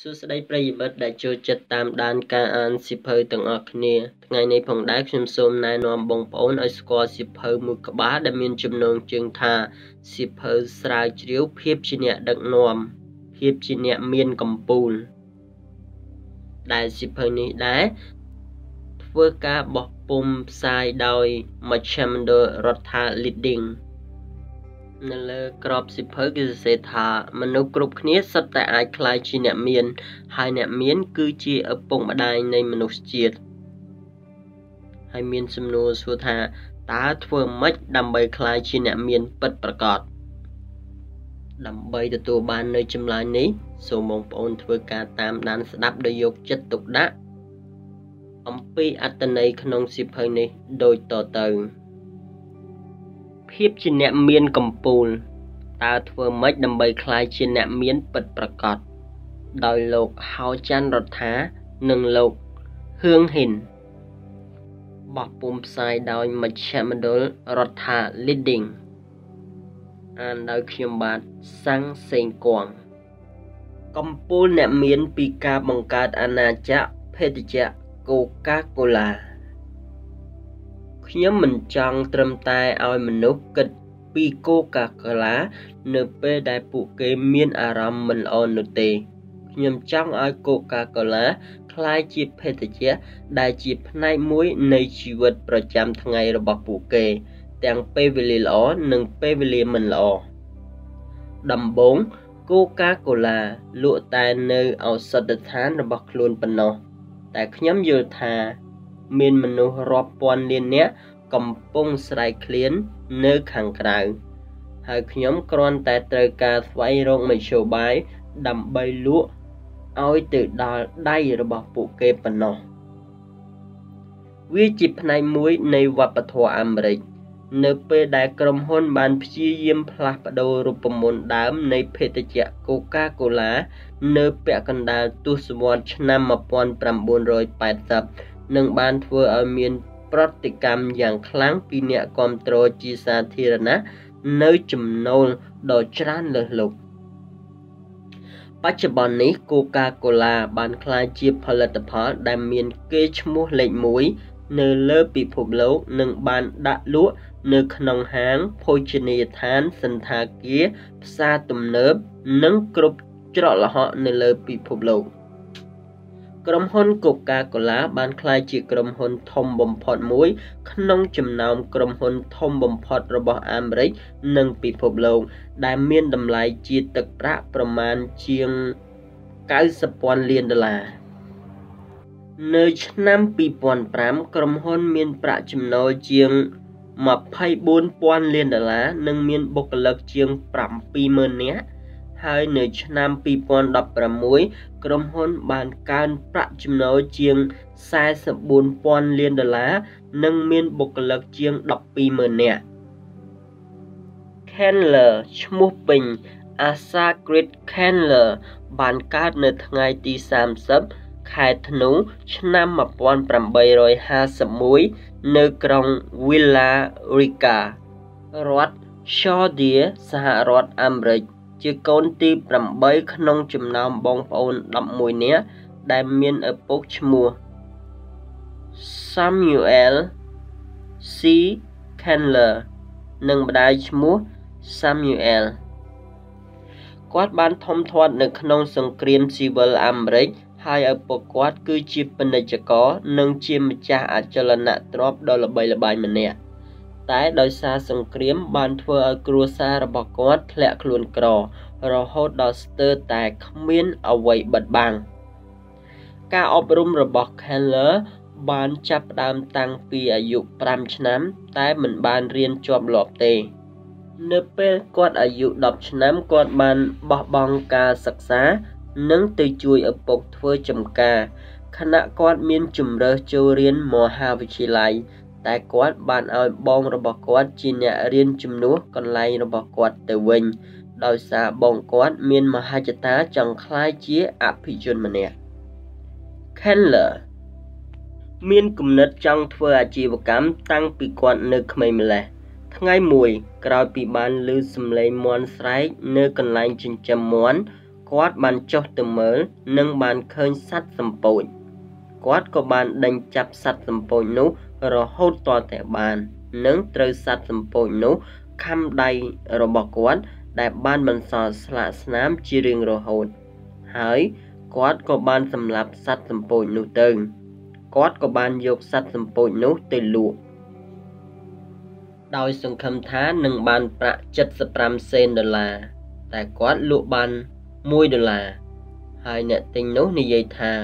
สุดได้ประโยชน์ได้โจทย์ตามด้านการอ่านสิบเพื่อต่างออกเนี่ยไงในผงได้ชมส้มนายนอมบงโอนอัสกอสิบเพื่อมุกบ้าดำเนินจำนวนจึงทาสิบเพื่อสายเรียวเพียบจีเนียดังนอมเพียบจีเนียเมียนกำปูนได้สิบเพื่อนี้ได้เพื่อการบอกปุ่มสายโดยมาชมโดยรถทาลิดดิ้งนั่นเลยกรอบสิบเพื่อกิจเสถามนุษย์กรุ๊ปนี้สัตว์แต่อายคลายจีเนเมียนหายเนเมียนคือจีอปงมาได้ในมนุษย์จีดหายเมียนสมโนสุธาตาทเวอร์มัดดำใบคลายจีเนเมียนปัดประกอบดำใบตัวบานในจำลายนี้สมองปนทเวอร์การตามดันสดับโดยยกจัดตุกดะอัมพีอัตนัยขนมสิบเพื่อนี้โดยต่อเติมเพียบจีเนเมียนกำปูนตาทเวอร์มัดดำใบคลายจีเนเมียนปัดประกอบโดยโลกเฮาจันรถท้าหนึ่งโลกเฮืองหินบอกปุ่มสายโดยมัชมดลรถท้าลิดดิ้งอ่านโดยเขียนบาทสังเสียงกวางกำปูนเนเมียนปีกาบังการอาณาจักรเพชรจักรCoca-Colaเนื้อมันจังตรมตายเอามนุษย์กิดปีโกกาโคลาเนื้อเปได้ปุกเกมีนอารมณ์มันอ่อนนุ่มเตยเนื้อจังเอาโกกาโคลาคลายจีบเพศเจ้าได้จีบในมุ้ยในชีวิตประจำทั้งไงระบบปุกเกแต่งเปวิลีล้อหนึ่งเปวิลีมันล้อดำบงโกกาโคลาลุตายเนื้อเอาสัตว์ทานระบบคลุนปนอแต่เนื้อยืดทาเมียนมนุษย์รอบปอนเลียนเนี้ยกำปงสไลเคลียนเนื้อขังกลางหากย้อมกรอนแต่เตยกาไว้รองไม่โชว์ใบดำใบลุเอาไอตื่นดาได้ระบบปุกเก็บปนองวิจิตในมุ้ยในวัปทัวอเมริกเนื้อเปได้กรมฮอนบานพิเยียมพลัดโดรูปมนต์ดำในเพตเจโกคาโคลาเนื้อเปกันดาตุสวรรค์นำมาปอนปรำบุญรอยแปดสับหนึ่งบานทัวร์อเมียนปฏิกรรมอย่างคลังปีเนียคอมโตรจีซาธีรนะเนื้อจมโนลดอจรันเลหลกปัจจุบันนี้โคคาโคลาบานคลายจีผลิตภัณฑ์ได้เมียนเกชมูเล็กมุ้ยเนื้อเลือปีผุบโลกหนึ่งบานดะลุเนื้อขนมหางโภชนีทานสันทาเกียซาตุมเนื้อนึ่งกรุบจรละหะเนื้อเลือปีผุบโลกกรมฮอนโกคาโคลาบานคลายจีกรมฮอนทอมบอมพอดมุ้ยขนมจำนำกรมฮอนทอมบอมพอดระบบอเมริกหนึ่งปีพบโลกได้เมียนดำลายจีตกระประมาณเชียง90 ล้านเหรียญดอลลาร์เนื้อชนะปีปอนปรามกรมฮอนเมียนประจำนวนเชียง14,000 ล้านเหรียญดอลลาร์หนึ่งเมียนบุกเลิกเชียงปรามปีเมืองเนี้ยให้เนื้อชนะปีปอนดับประมุ้ยกรมฮอนบานการประจำนวนเชียง44,000 ล้านเหรียญดอลลาร์นั่งเมียนบุกเลิกเชียง10 ปีเมืองเนี่ยแคนเลอร์ชมูปิงอาซากริดแคนเลอร์บานการเนื้อทงายตี30ขายธนูชนะมาปอนประมใบรอย51เนื้อกรองวิลลาริการัฐชอเดียสหรัฐอเมริกជាកូនទី8ក្នុងចំណោមបងប្អូន11នាក់ដែលមានឪពុកឈ្មោះ Samuel C. Chandler និងម្ដាយឈ្មោះ Samuel គាត់បានធំធាត់នៅក្នុងសង្គ្រាមស៊ីវិលអាមេរិកហើយឪពុកគាត់គឺជាពាណិជ្ជករនិងជាម្ចាស់អចលនទ្រព្យដ៏ល្បីល្បាញម្នាក់แต่โดยซาสงครามบานทัวร์กรัวซาระบบกอดแผลคลุนกรอเราโฮดอสเตอร์แต่ขมิ้นเอาไว้บัดบังการอบรมระบบแฮนเลอร์บานจับตามตังปีอายุ5 ឆ្នាំแต่เหมือนบานเรียนจบหลบเตะเนเปกอดอายุ10 ឆ្នាំกอดบานบบองการศึกษานึ่งติจุยอปกทัวร์จำกาคณะกอดมีนจุ่มเรอจูเรียนมหาวิทยาลัยแต่กวาดบานเอาบองระบบกวาดจีเนเรียนจุ่มนัวกันไล่ระบบกวาดเตวิงโดยสาบองกวาดเมียนมหาจตาจังคล้ายเจี๊ยอภิจุนมันเนี่ยแค่เหรอเมียนกลุ่มนัดจังทัวอาชีวกรรมตั้งปีกวาดเนื้อขมิ้นแหละทั้งไงมวยกราวปีบานลือสำเร็จมวนไซน์เนื้อกันไล่จินจำมวนก quát bàn cho từ mới nâng bàn khơi sát sầm bội quát có bàn đánh chập sát sầm bội nú rồi hốt to thẻ bàn nâng trơ sát sầm bội nú khăm đầy rồi bỏ quát đại bàn mình sờ sạ nám chi riêng rồi hốt hỡi quát có bàn sầm lạp sát sầm bội nú từng quát có bàn dục sát sầm bội nú từ lụa đôi sừng khăm thá nâng bàn bạc chất sầm sen $แต่กวาดลูกบันมุ้ยดลาหายเนติงนู้นในยัยทา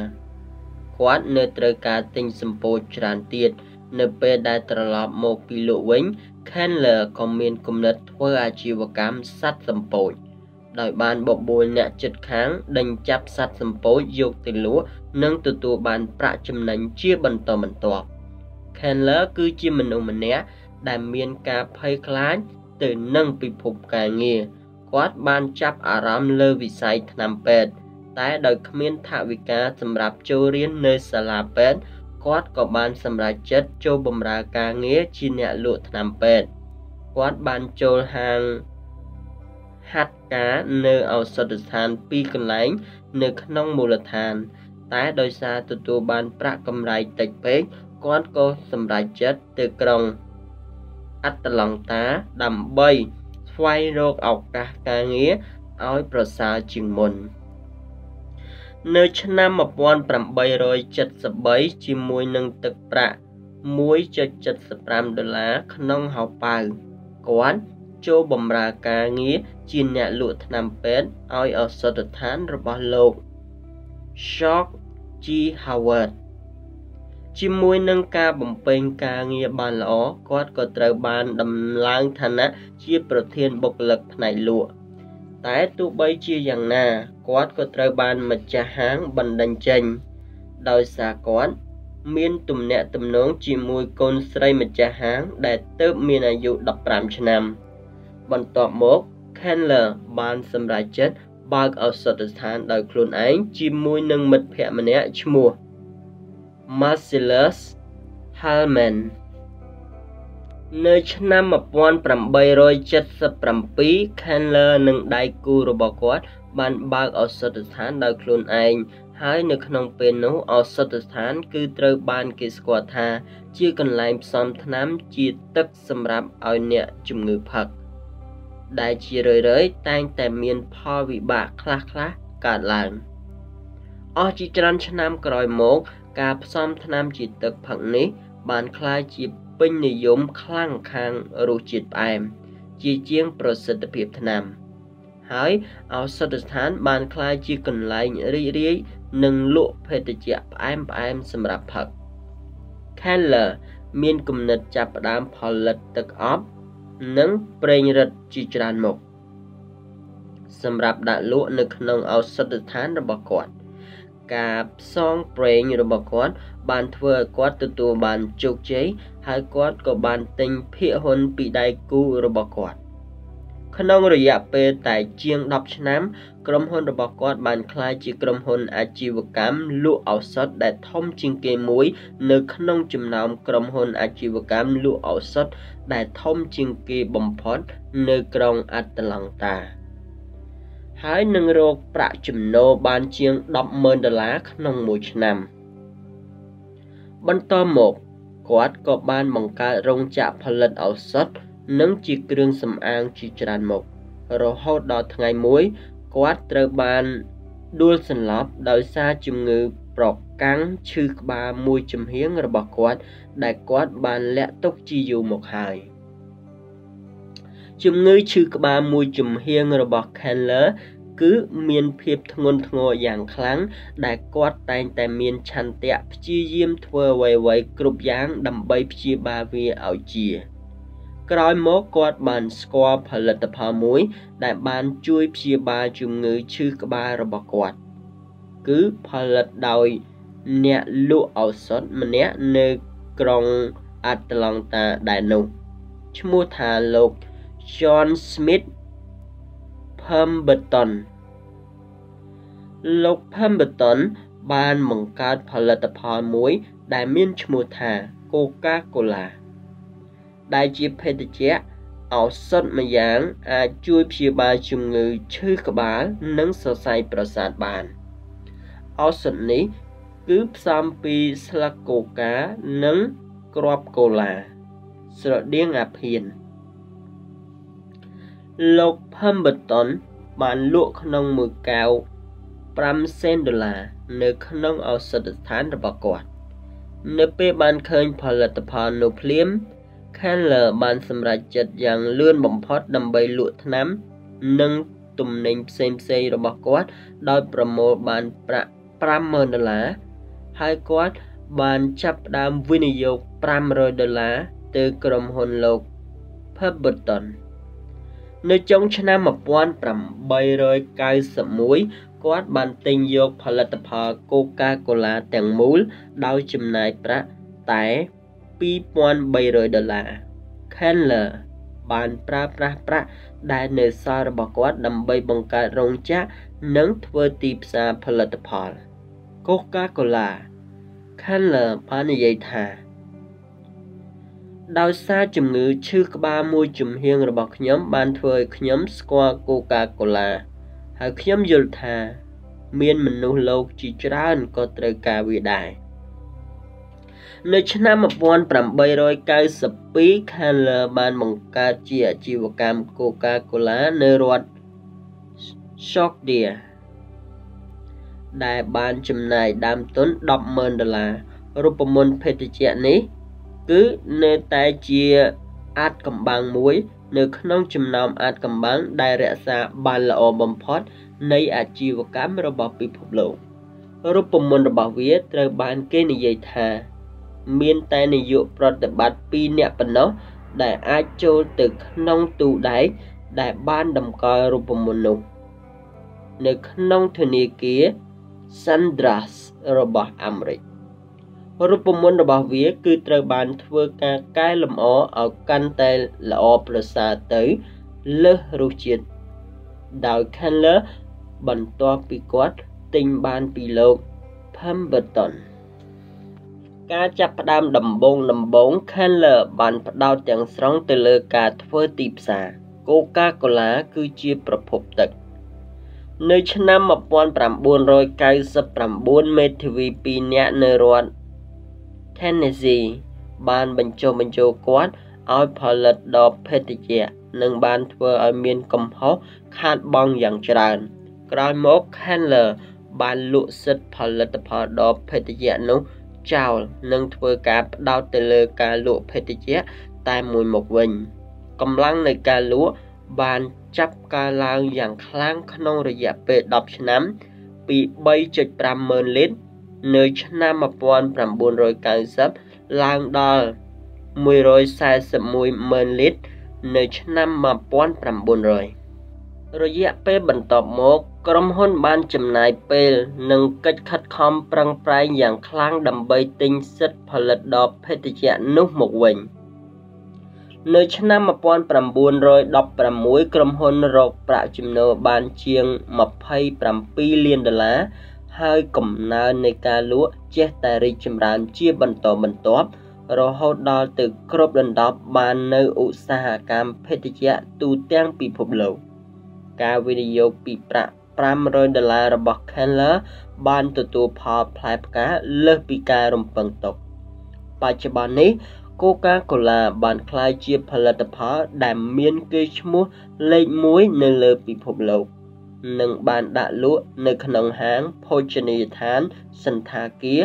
กวาดเนตระกาติงสมโพจรานเตียดเนเปได้ตลอดโมกิโลเวงแค่นเลอคอมเมนต์กำหนดเพื่ออาชีวกรรมสัตว์สมโพจโดยบานบบุญเนจิตค้างดังจับสัตว์สมโพจยกติลัวนั่งตัวบานประจำนันเชี่ยบันต่อบันต่อแค่นเลอคือเชี่ยมันอุมันเนะได้เมียนกาเพยคล้ายตื่นนั่งปิดผุบกาเงียกวาดบานจับอารามเลวิสัยธนามเป็ดแต่โดยขมิ้นทวิกาสำหรับโจเรียนเนยสลาเป็ดกวาดกับบานสำหรับเจ็ดโจบมรากาเงี้ยชินเนลุธนามเป็ดกวาดบานโจหางหัดกาเนยเอาสดทานปีกันไหลเนยขนมมูลทานแต่โดยซาตัวบานประกำไรติดเป็ดกวาดก็สำหรับเจ็ดตึกรงอัตลังตาดำใบไว้โรคออกกากาเงี้ยเอาประสาจึงมนเนชนามบวนปรำใบรอยจัดสบายจิมวยนังตึกประมวยจะจัดสปรามดลาขนมหอบไปกวนโจบมรากาเงี้ยจินเนลุธนามเป็ดเอาเอาสดทานระบาโลกช็อกจีฮาวเวิร์ดจิมวยนังกาบมเป็นกาเงียบานล้อกวาดก็เตรบานดำล้างธนะเชี่ยประเทศบกหลักในหลวงแต่ตัวใบเชี่ยอย่างน่ากวาดก็เตรบานมัจจหางบันดันเจนโดยสากวาดเมียนตุ่มเนตุ่มน้องจิมวยคนใส่มัจจหางได้เติบเมียนอายุดับปรามชนำบันต่อมกแค่เลอบานสำราเจ็ดบากเอาสถานโดยคลุนไอจิมวยนังมัดแผ่มันเนชมัวMarcellus Hallman เนชนามบวนปรำใบรอยจัดสปรำปีแคนเลอร์หนึ่งได้กูรบกวดบันบากเอาสถานได้คลุนเองหายในขนมเปนนู้เอาสถานคือเตอบันกิสกวาธาชื่อกันไลมซอมทน้ำจีตึกสำหรับเอาเนี่ยจุ่มงือผักได้ชีเรื่อยๆแต่งแต่เมียนพ่อวิบากคล้าๆกาดหลังออจิจรันชนามกรอยโมกการผสมธนามจิตตกผักนี้บานคลายจีบเป็นนิยมคลั่งคางรูจิตแอมจีเจียงประสิทธิภาพธนามหายเอาสถานบานคลายจีกันไหลเรื่อยๆหนึ่งลุเพตเจียแอมสำหรับผักแค่ละเมียนกุมนัดจับดามพอลตกออฟนั่งเปรย์รัดจีจานหมกสำหรับด่าลุนึกนองเอาสถานระบกอดกับซองเพลงระบบกวาดบานเถื่อนกวาดตัวบานจุกใจหายกวาดกับบานติงเพียหนปีได้กูระบบกวาดขนมระยะเปย์แต่เจียงดับชน้ำกรมหนระบบกวาดบานคลายจีกรมหนอาชีวกรรมลู่เอาสดได้ท่อมจิงเกมุ้ยเนื้อขนมจุ่มน้ำกรมหนอาชีวกรรมลู่เอาสดได้ท่อมจิงเกบ่มพอดเนื้อกรองอัตลังตาหายหนึ่งโรคประจำโนบานเชียงดับเมินดลาขนมมูชนำบันต่อหมกกวาดกบบานมังการรงจะผลิตเอาสดนั่งจีเครื่องสำอางจีจานหมกเราหดดอทไงมุ้ยกวาดเตอร์บานดูสันลบโดยซาจุงงือปลอกกังชื่อบามุยจมเฮียงระบบกวาดได้กวาดบานและตกจีอยู่หมกหายจุ่มเงยชื่อกบามุยจุ่มเฮียงระบบแคนเลอร์คือเมียนเพียบทงนทงอย่างครั้งได้กวาดแต่เมียนชันเตะพิจิมทัวไวๆกรุบยางดำใบพิจิบาวีเอาเจียกรอยโมกวาดบานสกอผลิตภัณฑ์มุ้ยได้บานช่วยพิจิบาจุ่มเงยชื่อกบาระบบกวาดคือผลิตโดยเนลุเอาสดมันเนเนกรองอัตลังตาได้นุชมูทาโลกจอห์นสมิธเพิ่มเบอร์ตันโลกเพิ่มเบอร์ตันบ้านมังการผลิตภัณฑ์มุ้ยได้มีชมูทาโคคาโคลาได้จีเพตเจ เอาสดมาย่างอาจุยพิบาจุงเงยชื่อกบ้านังสดใสประสาทบานเอาสดนี้คืบซ้ำปีสลักโกกานังกรอบโกลาสระเดียงอาเพียนโลกเพิ่มบตอนบานลวกขนมมือแก้ว$5ในขนมเอาสดสถานระบกอดในเปบานเคยผลิตภัณฑ์โนเพลียมแค่เหลือบานสำหรับจัดอย่างเลื่อนบ่มพอดดำใบลวดน้ำนึ่งตุ่มในเซมเซระบกอดโดยประโมบานประ$5ให้กอดบานจับดามวินิโยก$5ตือกรมหนโลกเพิ่มบตอนในจงชนะมาป้อนปรำใบรอยกายสมุยกวาดบันเต็งโยกผลิตภัณฑ์โคคาโคลาแต่งมูลดาวจำนายประแต่ปีป้อนใบรอย$แค่เหลือบานประได้ในซาระบกวาดดำใบบังการรองจ้านังทเวตีปซาผลิตภัณฑ์โคคาโคลาแค่เหลือพานยัยธาดาวซาจุ่มงือชื่อกบ้ามูจุ่มเฮียงระบอกย้อมบานเทยย้อมสควอโคคาโคลาหากย้อมยุลธาเมียนมนุษย์โลกจีจราอันก็เตรกาวิได้ในชนะมาปอนปรำใบรอยกายสปีคาเลบานมังกาเจียจีวกรรมโคคาโคลาในรถช็อกเดียได้บานจำนายดามต้น$10รูปมนต์เพชรเจียนี้คือในตาเจียอาจกำบังมวยในขนมจำนำอาจกำบังได้รักษาบาลละออบมพอดในอาชีวกรรมระบอบปิภพโลกรูปมนต์ระบอบเวียตรบานเกนิยธาเมียนแต่ในยุปฏิบัติปีเนปนนได้อาโจตึกขนมตูได้ได้บ้านดำกอยรูปมนต์ในขนมเทนิเกียซันดรัสระบอบอเมริกรูปมนต์ระบอบเวียคือตรบานทเวกาใกล้ลำอ้อเอากันแต่ละอประสาเตยเลือรูจิตดาวคันเลบรรทอปีกวัดติงบานปีโลกพัมเบตอนการจับดามดำบงคันเลบานดาวจังสร้างตะเลกาทเวติปสาโกคาโคลาคือเจียประพบตึกในชนะมาปอน$990เมทวีปีเนเนรอนเทนเนซีบานบรรโจกวาดเอาผลิตดอกเพชรเจียหนึ่งบานเทอเมียนกำหัวขาดบองอย่างจราจรกลายมกแฮนเลอร์บานลุสิทธิ์ผลิตภัณฑ์ดอกเพชรเจียนุเจ้าหนึ่งเทอการดาวเตลการลุเพชรเจียตายมวยหมกวิญกำลังในการลุบานจับกาลางอย่างคลั่งขนองระยะเปิดดอกชน้ำปีใบจุด$30,000ในชนะมาปอน$890ลางดอล$141,000ในชนะมาปอน$800ระยะเปบรรทบมกกรมหุ้นบ้านจำนายเปลหนึ่งกิจขัดคอมปรังปรายอย่างคลั่งดำใบติงสิทธิ์ผลิตดอกเพชรเจียนุหมกวิญในชนะมาปอน$916กรมหุ้นรกประจำนวนบ้านเชียงมาไพ่$8 ล้านให้กำนันในการล้วเจตตาริจำรานเชี่ยบรรทบเราหดดอตึกครบดันดอบบานในอุตสาหกรรมเพชรเจียตูเตียงปีพบเหลวการวิดีโอปีประ$500ระบบแค่ละบานตัวพอพลายปกาเลิกปีการมปังตกปัจจุบันนี้โคคาโคลาบานคลายเชี่ยผลิตภัณฑ์แดมเมียนเกชมูเล็กมุ้ยในเลิกปีพบเหลวหนึ่งบานดาลุในขนมหางโภชนียทานสันทาเกีย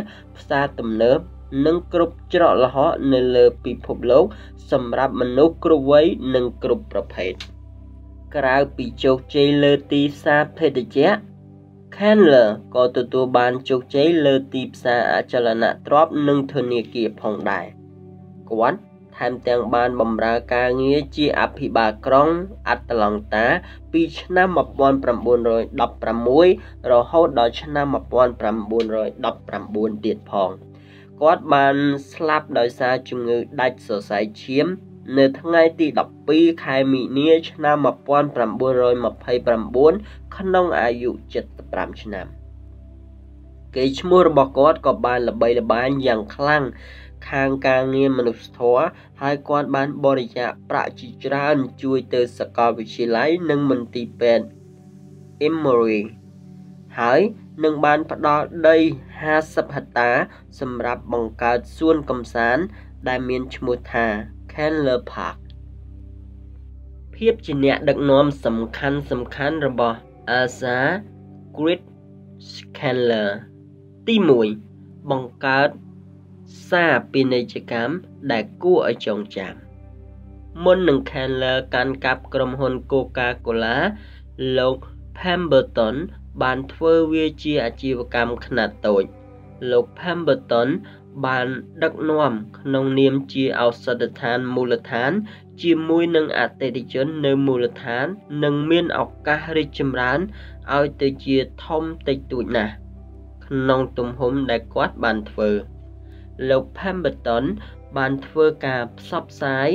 ซาตุมเนิบหนึ่งกรุบเจาะละหอในเลอปีพบโลกสำหรับมนุษย์กรุบไว้หนึ่งกรุบประเภทกราวปีโจกเจเลตีซาเพเดเจแค่เลอก็ตัวบานโจกเจเลตีซาอาจลนะตรอบหนึ่งเทเนียเกียพองได้กวนแทนแตงบานบำราการเงี้ยจีอภิบาลกรองอัตลังตาปีชนะมาปอน$816เราเข้าดอชนะมาปอน$819เดียดพองกอดบานสลับดอยซาจุงเงยได้สดใสเชี่ยมเนื้อทั้งไงตีดอกปีใครมีเนี้ยชนะมาปอน$800มาไพ่$800ขนมอายุ7-8 ชนะ เกยชั่วระบอกอดกอบบานละใบละบานอย่างคลั่งคางกลางเนี่ยมนุษย์ทว่าให้กอดบานบริจาคประจิตรานช่วยเติร์สกอวิชิไลนั่งมันตีเป็นเอมมอรีหายนั่งบานพัดดอได้ห้าสัปดาห์สำหรับบังการส่วนกำสานได้เมียนชมุธาแคนเลอร์พาร์คเพียบจีเนียดักน้อมสำคัญระบอบอาซากริดสแคนเลอร์ตีมวยบังการซาปีในจิกรรมได้กู้ไอจงจามมนหนึ่งแคนเลอร์การกับกรมหนโคคาโคลาโลกแพมเบอร์ตันบานเทอร์เวียจีอาชีวกรรมขนาดโตโลกแพมเบอร์ตันบานดักน้อมนองเนียมจีเอาสถทานมูลฐานจีมวยหนึ่งอาเตติจนในมูลฐานหนึ่งเมียนออกกาเรจมร้านเอาเตจีทอมเตตุยนะนองตุ่มหมได้กวาดบานเทอร์โลกแพมเบอร์ตันบานเทอร์กาซับซ้าย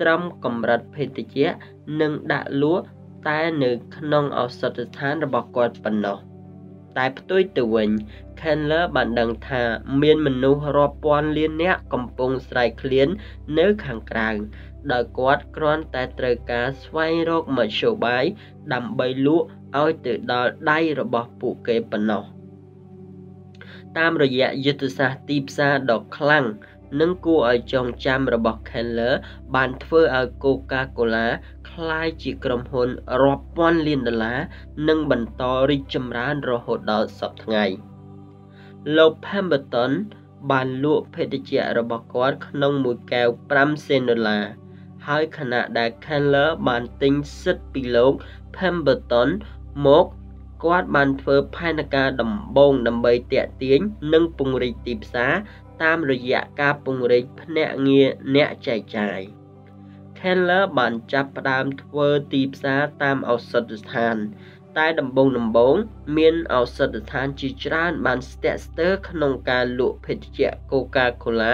ตรำกำรัดเพติเจหนึ่งดะลัวตายหนึ่งขนมเอาสถานระบกอดปนอตายตัวตัวเองแค่ละบันดังทาเมียนมนุษย์รอปอนเลียนเนี้ยกำปงใส่เคลียนเนื้อขังกลางดอยกอดกรอนแต่เตอกาสไวโรคมาโชบายดำใบลุเอาติดดอได้ระบปุเกปนอตามระยะยุทธศาสตร์ตีซาดอกคลั่งนั่งกูเอาจองจำระบบแคนเลอร์บานเฟอร์เอาโคคาโคลาคลายจิกรมหนรอบวันลินดลานั่งบรรทอริจมร้านรอหดดาวสับไงโลกแพมเบอร์ตันบานลุเพติเจระบบกอดขนมมือแก้วปรัมเซนดลาให้ขณะได้แคนเลอร์บานติงซิดปีโลกแพมเบอร์ตันมกกวาดบานเฟอร์ภายในกาดำบงดำใบเตะเตียงนั่งปุงริตีซาตามระยะกาปุงเรพเนเงียเนใจแค่ละบันจับตามทเวอร์ตีบซาตามเอาสถทานใต้ดำบงเมียนเอาสถทานจิจราบันสเตสเตอร์ขนมการลุเพติเจโคคาโคลา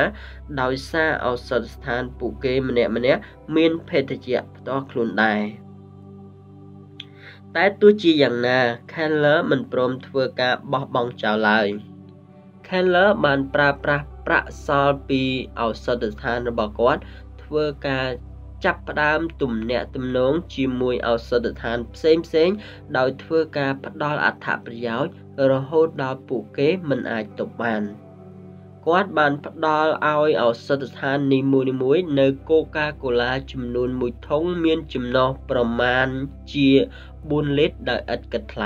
ดาวซาเอาสถทานปุเกมเนะเมียนเพติเจต่อคลุนได้แต่ตัวจีอย่างน่าแค่ละมันพร้อมทเวอร์กาบอบองเจ้าลายแค่ละบันประซอลปีเอาสถทานระบอกวัดทเวอร์กาจับประดามตุ่มเนะตุ่มน้องจีมวยเอาสถทานเซมดาวทเวอร์กาพัดดอลอัฐประยาวรอโฮดดาวปุเกมันอาจตบบันกวัดบันพัดดอลเอาสถทานนิมวยในโคคาโคลาจำนวนมุยท้องเมียนจำนวนประมาณจีบุญเล็ดได้อัดกระไล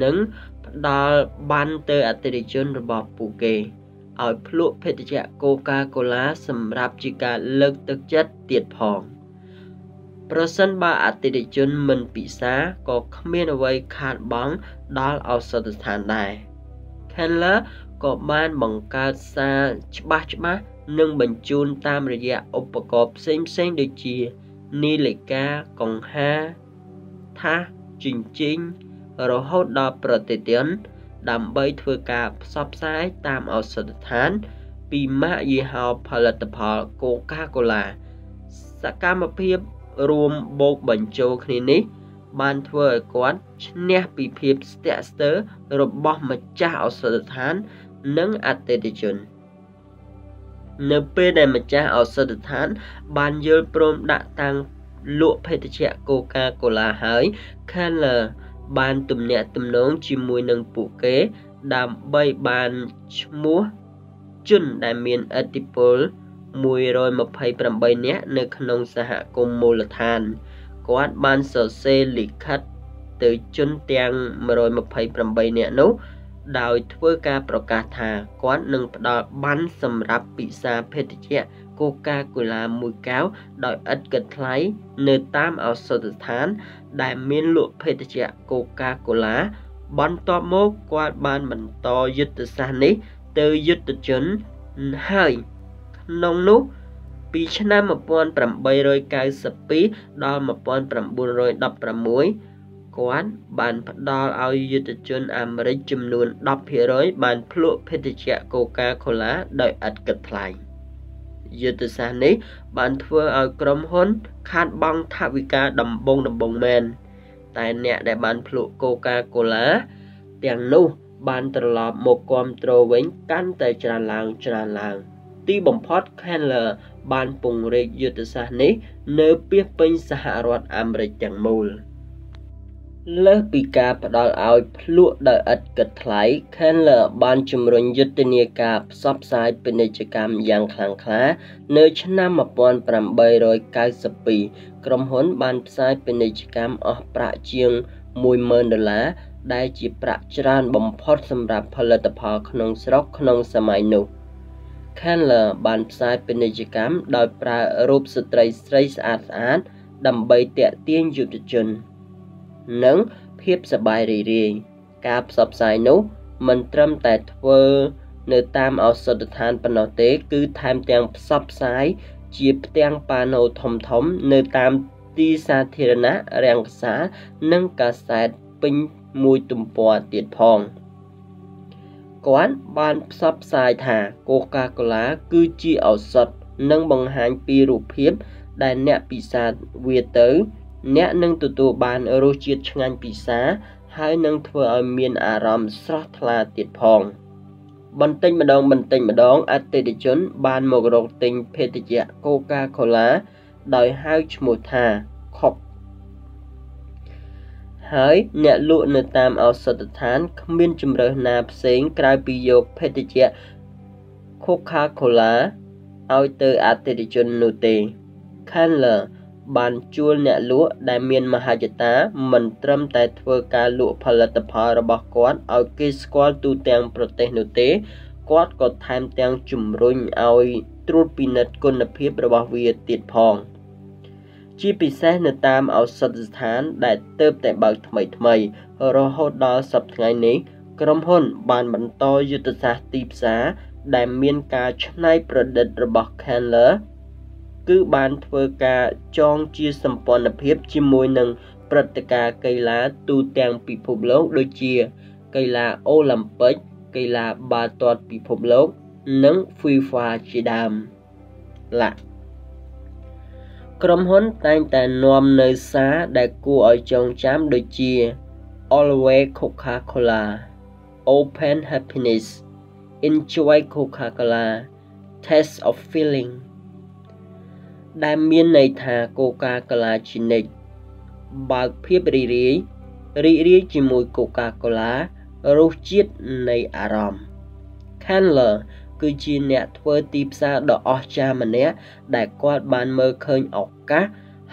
นั้นพัดดอลบันเตออัตติจนระบอกปุเกเอาพลุเพติเจโคคาโคลาสำหรับจิการเลิกตึกจัดเตียดพองเพราะฉันบาอาติดิจนมันปีศาก็ขมิ้นเอาไว้ขาดบังดอลเอาสถานได้แค่ละก็บ้านบังการซาชบะนึ่งบรรจุนตามระยะอุปกรณ์เส้นดิจีนิเลกากองฮาท่าจริงเราหดดอปรติเตียนดำใบเทือกาซอบซ้ายตามเอาสถานปีมะยีฮาวผลิตภัณฑ์โคคาโคลาสกามเพียบรวมโบกบรรจุคลินิกบานเทือกกวนเนปีเพียบสเตสเตอร์รบบอมมาจ้าเอาสถานนั่งอัตเตติจนเนเปได้มาจ้าเอาสถานบานเยลโปรมดักตังลุเพติเชโคคาโคลาหายแค่ละบานตุ่มเนะตุ่มน้องจีมวยนังปุเกดำใบบานมัวจุนได้เมียนอัติพลมวยรอยมาภัยประใบเนะในขนมสหกรมมูลฐานกวาดบานสอเซลิคัดเตยจุนเตียงมารอยมาภัยประใบเนะนุดาวทเวอร์กาประกาศทากวาดหนึ่งดอกบันสำหรับปิซาเพติเจโคคาโคลามวยแก้วดอยอัดกระไลเนื้อตามเอาสถานได้เมียนลุเพติเจโคคาโคลาบอนต่อโมกวาดบานบรรทอยุทธศาสตร์นี้เตยยุทธชนให้นองนุปีชนะมาปอนปรำใบรอยกายสปีดอมาปอนปรำบุญรอยดับปรำมวยกวาดบานพัดดอเอายุทธชนอเมริกจำนวนดับเพียรอยบานพลุเพติเจโคคาโคลาดอยอัดกระไลยุทธศาสตร์นี้บานเทอร์เอากรมหนขาดบังทวิกาดำบงแมนแต่เนี่ยได้บานพลุโคคาโคลาเตียงนู่ บานตลอดหมกความโตเว้นกันแต่จานลางที่บ่มพอดแค่เลอบานปุ่งเรยยุติศาสนิเนื้อเปียเป็นสหรัฐอเมริกามูลเลิกปีกาปดอยเอาพลุดอยอัดกระไถแค่เลอบานจุมรนยุติเนียกาซอบสายเป็นนิจกรรมอย่างคลางคล้าเนื้อชนะมาปอนปรำใบรอยกายสปีกรมหนบานสายเป็นนิจกรรมออกประเจียงมวยเมินดลาได้จีประจรานบ่มพอดสำหรับผลิตภัณฑ์ขนมสร็อกขนมสมัยนุแค่เลอบานสายเป็นนิจกรรมโดยปรารูปสตรีสตรีสะอาดดำใบเตะเตี้ยยุติจนนั่งเพียบสบายเรียๆการสอบสายนุมันเริ่มแต่ทเวอร์เนื้อตามเอาสถานปนเตคือทำเตียงสอบสายจีบเตียงปานเอาถมเนื้อตามตีสาธารณะแรงสานั่งกระแสปิ้งมวยตุ่มปอดเตียดพองก่อนบานสอบสายถ่าCoca-Colaคือจีเอาสดนั่งบังหารปีรูปเพียบได้เนื้อปีศาจเวียเตอร์เนื้อหนึ่งตัวบานโรจิตงานปีศาให้หนึ่งเธอเอาเมียนอารมณ์สลัดลาติดพองบันเต็งมาดองอัตติจนบานหมกรกติงเพติยะCoca-Colaโดยให้ชมุธาขบให้เนื้อลุ่นตามเอาสถฐานขมิ้นจมเรนาเสียงกลายปีโยเพติยะCoca-Colaเอาเตออัตติจนนุเตขั้นละบานจูลเนี่ยลุได้เมียนมหาจิตามันเริ่มแต่เพื่อการลุผลิตภัณฑ์ระบบกอดเอาเกสกอดตูเตียงประเทศนุเตกอดก็ทำเตียงจุ่มรุ่งเอาตรูปีนัดกุนพิบระบบเวียติดพองชีพิเศษในตามเอาสถานได้เติบแต่บางทำไมรอหัวดาวสับไงนี้กรมหุ่นบานบรรโตยุติศาสตร์ตีสาได้เมียนการชนะประเด็นระบบแคนเลอร์คือบานเทอร์กาจองจีสัมปนเพียบจิมวยหนึ่งปรัชญาไกลาตูแตงปีภพโลกโดยเชียไกลาโอลัมปิกไกลาบาตอดปีภพโลกนังฟีฟาจีดามละกรมหนตั้งแต่นอมเนยสาได้กู้เอาจองจ้ำโดยเชีย Always Coca-Cola Open Happiness Enjoy Coca-Cola Taste of Feelingได้เมียนในทาCoca-ColaชินิกบางเพียบรีเรียจิมวยCoca-Colaรูปจิตในอารมณ์ขั้นเลยคือจีเนตเวอร์ตีซาดอกอชามันเนี้ยได้กวาดบานเมอร์เคยออกกะ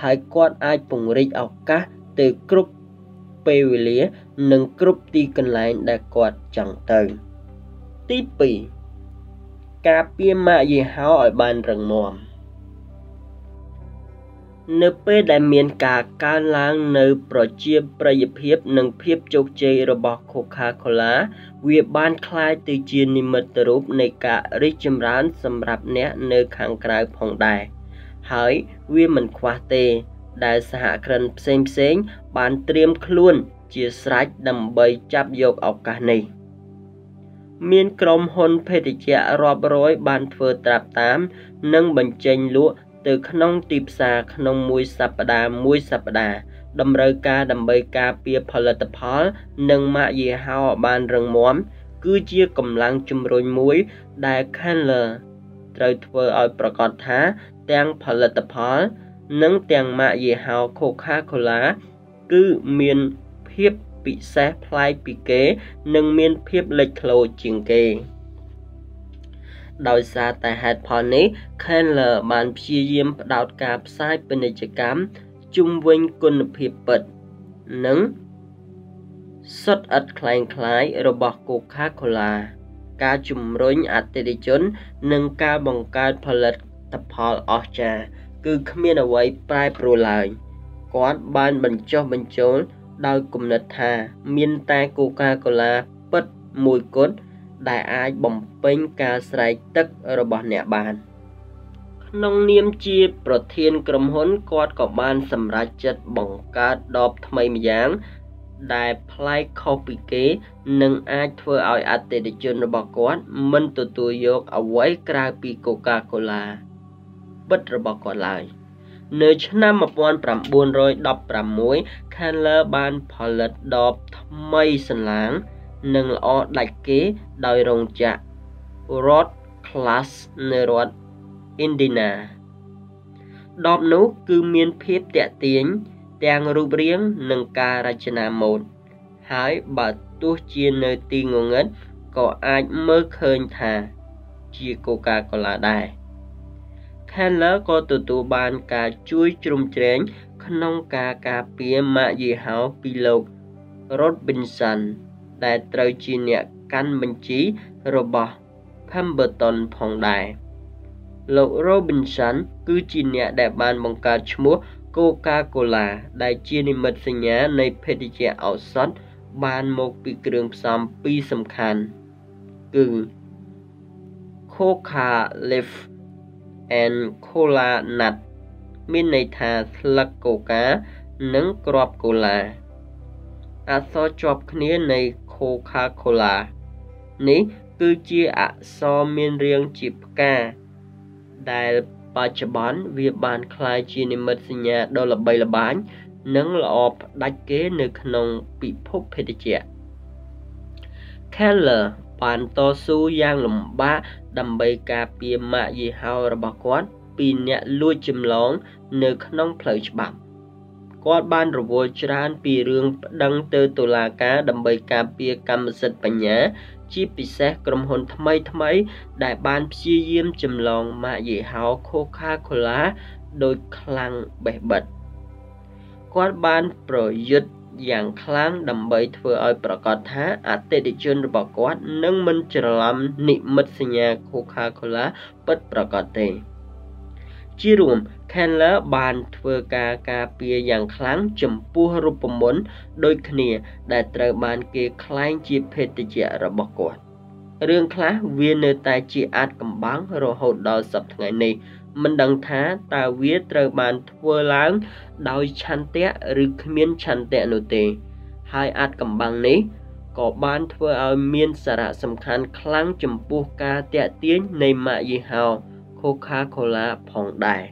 หายกวาดไอปุ่งริออกกะตีกรุ๊ปเปวิเลียหนึ่งกรุ๊ปตีกันไลน์ได้กวาดจังเตยตีปีกาเปียมายีเฮาอ่อยบานรังมอมเนื้อเป้ได้เมียนการล้างเนื้อปลอดเจียบประยเพียบหนึ่งเพียบโจกเจระบบCoca-Colaเวียบานคลายตีจีนิมตรูปในกะริจมร้านสำหรับเนื้อเนื้อขังกลายผ่องได้หายเวียมันควาเตได้สหกรันเซ็งบานเตรียมคลุ้นเจียสระดำใบจับโยกออกกะในเมียนกรมหนเพติเจรอบร้อยบานเฟอตราบตามนั่งบัญเจงลุเตอขนมตีปซาขนมมวยสัปดาห์ดำเนินการดำเนินการเปียผลิตภัณฑ์หนึ่งมาเยี่ยหาบานรังม้อมคือเชี่ยกำลังจุ่มรอยมวยได้ขั้นเลยเตอทัวร์เอาประกอบท้าแตงผลิตภัณฑ์หนึ่งแตงมาเยี่ยหาCoca-Colaคือเมียนเพียบปีแซ่พลายปีเก๋หนึ่งเมียนเพียบเล็กโลจิงเก๋โดยซาแต่เหตุผลนี้แค่เลอบานพยายามดาวกาบสายเป็นนิจกรรมจุ่มวิ่งกุนพิเปิดนั่งสดอัดคล้ายระบบCoca-Colaการจุ่มร้อยอัดติดจนนั่งการบังการผลิตตับพอลออกจากคือขมิ้นเอาไว้ปลายโปรไลน์ก่อนบานบรรจบโดยกลุ่มนัดหาเมียนใต้Coca-Colaเปิดมวยก้นได้อายบ่มเป็นการใส่ตึกระบบเนบานนองเนียมจีประเทศกรมหนกอดกับบานสำราญจัดบ่งการดอบทำไมอย่างได้พลายเข้าปีเก๋หนึ่งอายเพื่อเอาอัตติจนระบบกอดมันตัวโยกเอาไว้กลายปีCoca-Colaบัดระบบกอดลายเนื้อชนะมาปอนปรำบุญรอยดอบปรำมวยแค่ละบานผลิตดอบทำไมสลาง nâng lõ đạch kế đòi rồng chạc Rốt class nơi rốt Indina Đóp nốt cư miên phép tẹ tiếng Đang rụp riêng nâng ca rachana môn Hái bà tuốt chia nơi ti ngô ngất Có ai mơ khơn thà Chia Coca-Cola đài Khánh lỡ có tù tù bàn cả chuối trùm tránh Khánh nông cả phía mạ dì háo Pì lục Rốt bình sẵn Đại trời chia nhạc căn bình chí Rồi bỏ Khánh bờ tồn phòng đài Lục rốt bình sẵn Cứ chia nhạc đại bàn bằng cả chúa Coca-Cola Đại chia nì mật sinh nhá Này phê đi chè ảo sót Bàn một bị cường xóm Pì xâm khăn Cưng Coca Leaf and Cola Nut Mình này thà lạc Coca Nâng crop Cola Ả so chọc khía này Coca-Cola Ní cư chia ả so miên riêng chịp ca Đại bà chá bán Vì bàn khai chia nì mật sinh nhà Đó là bay là bán Nâng lọp đạch kế nơi khả nông Bị phúc phê tế chẹ Khá lờ Bạn to su giang lùm ba Đầm bay ca bia mạ dì hào ra bà quát Bì nhạc lùi chìm lóng Nơi khả nông phở chá bạc Quát ban rổ vô tràn bì rương Đăng tơ tù la cá Đầm bay ca bia cam giật bà nhá Chì bì xe cầm hồn thâm mây Đại ban bì yếm chìm lóng Mạ dì hào Coca-Cola Đôi khlang bẻ bật Quát ban pro dứt Giang khlang đầm bấy thưa ơi bà có thá Á tê đi chân rồi bà quát Nâng minh trở lắm Nị mất sinh nhà Coca-Cola Bất bà có tê Chí rùm Khánh lỡ bàn thưa ca bia giang khlang Chầm pua rụp bà mốn Đôi khní Đại trời bàn kia khlang Chí phê tê chịa rồi bà quát Rương khá viên nơi ta chì át cầm bán Rồi hột đo sập ngày này Mình đăng thá ta viết trời bàn thua láng Đói chăn tẹ rực miên chăn tẹ nụ tê Hai át cầm bằng ní Có bàn thua áo miên xa rạ xâm khăn Khlang chùm bù ca tẹ tiếng Này mạ dì hào Coca-Cola phòng đài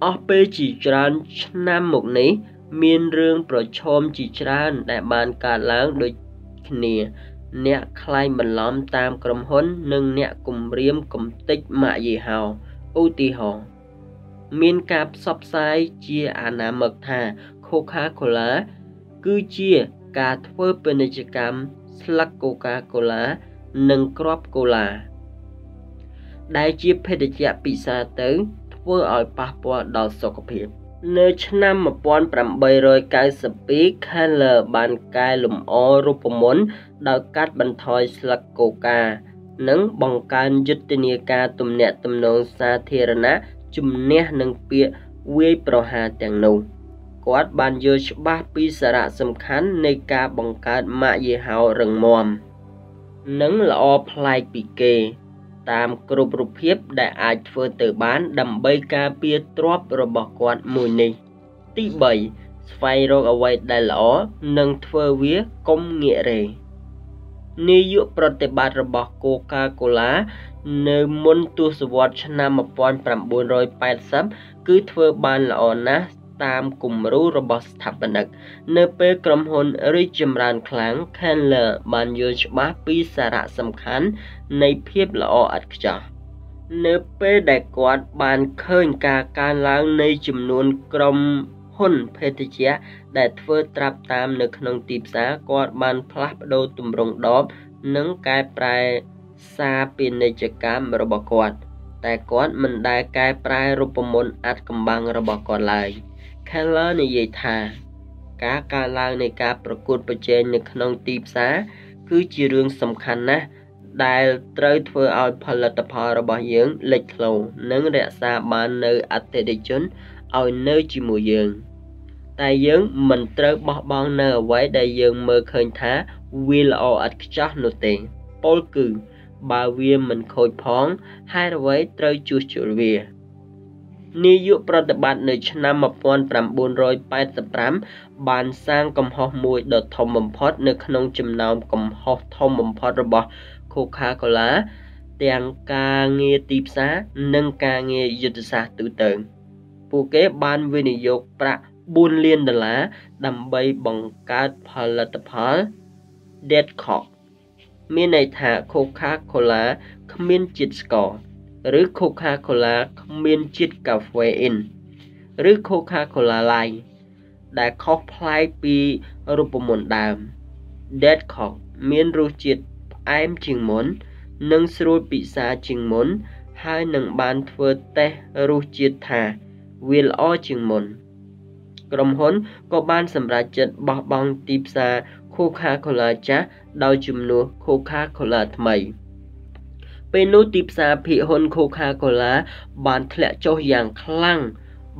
Ốc bê chỉ tràn Nam mục ní Miên rương pro chôm chỉ tràn Đại bàn cả láng đôi khní Nẹ khai mình lóm tam cầm hôn Nâng nẹ cùng riêng cùng tích mạ dì hào Ú tì hồ Miên cạp sắp sai Chia á nà mật thà Coca-Cola Cứ chia Cà thơ bên này chì cam Slack Coca-Cola Nâng crop cola Đại chia phê địch dạ bị xa tới Thơ ỏi bác bó đo sổ cập hiệp Nơi chân năm mà bọn bạm bày rồi Cái sập bí khá lờ Bàn cài lùm ô rô bồ mốn Đào cát bàn thoi Slack Coca Nâng bóng can dứt tình yêu ca Tùm nẹ tùm nông xa thê rà ná Chùm nẹ nâng bia Uê pro hà tàng nông Quát bàn dơ chú bác bí xa rạ xâm khán Nơi ca bóng can mạ dì hào rừng mòm Nâng là ô plai bì kê Tạm cụp rụp hiếp đại ạch phơ tử bán Đầm bây ca bia trọp rồi bỏ quạt mùi này Tí bầy Phải rô ở vầy đại lõ Nâng phơ viết công nghệ rề Nếu dụ pro tế bát rồi bỏ Coca-Cola Nếu muốn tu sử vọt chân năm 14 rồi bài sắp Cứ phơ bán lõ ná Tạm cùng rú rồi bỏ sắp bằng đặc Nếu bê cầm hôn rơi chùm ràng kháng Khánh lờ bàn dụ chú bác bí xa rạ xâm khán ในเพศละอออัดกะในពេលដែលគាត់បានឃើញការកើនឡើងនៃចំនួនក្រុមហ៊ុនភេទជ្ជៈដែលធ្វើត្រាប់តាមនៅក្នុងទីផ្សារគាត់បានផ្លាស់ប្ដូរទម្រង់ដបនិងកែប្រែសារពាណិជ្ជកម្មរបស់គាត់តែគាត់មិនដែលកែប្រែរូបមន្តអាចកំបាំងរបស់គាត់ឡើយ ដែលត្រូវធ្វើឲ្យផលិតផលរបស់យើងលេចធ្លោនិងរក្សាបាននៅអតិថិជនឲ្យនៅជាមួយយើងតែយើងមិនត្រូវបោះបង់នៅអ្វីដែលយើងមើលឃើញថាវាល្អឥតខ្ចោះនោះទេពលគឺបើវាមិនខូចផងហើយអ្វីត្រូវជួសជុលវានេះយុគប្រតិបត្តិនៅឆ្នាំ 1984 បានសាងកំហុសមួយដ៏ធំបំផុតនៅក្នុងចំណោមកំហុសធំបំផុតរបស់ Coca-Cola ទាំងការងារទីផ្សារនិងការងារយុទ្ធសាស្ត្រទូទៅពួកគេបានវិនិយោគប្រាក់ $4 លានដើម្បីបង្កើតផលិតផល เด็ดขอมีในถาโคคาโคลาขมิ้นจิตสกอหรือโคคาโคลาขมิ้นจิตกาแฟอินหรือโคคาโคลาไลได้ขอพลายปีรูปมนต์ดำเด็ดขอมีนรูจิตไอมจิงมนนังสรูปิซาจิงมนให้นังบานเฟอเตรูจิตถาวิลอจิงมนกรมหนก็บ้านสำราญจัดบอบองตีซาโคคาโคลาจ้าดาวจุมนัวโคคาโคลาทำไมเป็นนูตีซาผีหนโคคาโคลาบานแถลโจอย่างคลั่ง